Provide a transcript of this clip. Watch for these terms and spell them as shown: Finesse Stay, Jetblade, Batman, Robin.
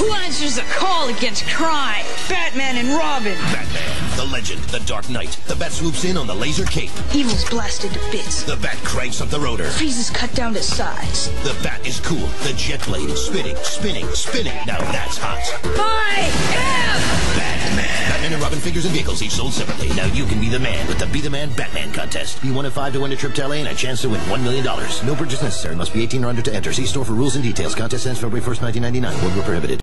Who answers the call against crime? Batman and Robin. Batman, the legend, the Dark Knight. The Bat swoops in on the laser cape. Evil's blasted to bits. The Bat cranks up the rotor. Freezes cut down to size. The Bat is cool. The Jetblade is spinning, spinning, spinning. Now that's hot. I am Batman. Batman and Robin figures and vehicles each sold separately. Now you can be the man with the Be the Man Batman contest. Be one of 5 to win a trip to LA and a chance to win $1 million. No purchase necessary. Must be 18 or under to enter. See store for rules and details. Contest ends February 1st, 1999. Void where prohibited.